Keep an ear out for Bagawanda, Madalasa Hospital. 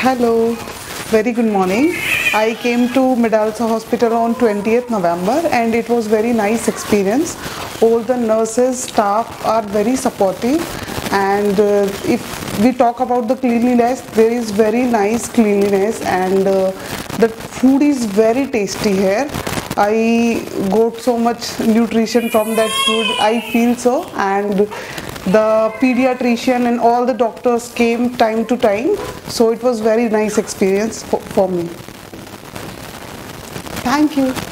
Hello, very good morning. I came to Madalasa Hospital on 20th November and it was very nice experience. All the nurses, staff are very supportive, and if we talk about the cleanliness, there is very nice cleanliness, and the food is very tasty here. I got so much nutrition from that food, I feel so, and the pediatrician and all the doctors came time to time, so it was very nice experience for me. Thank you.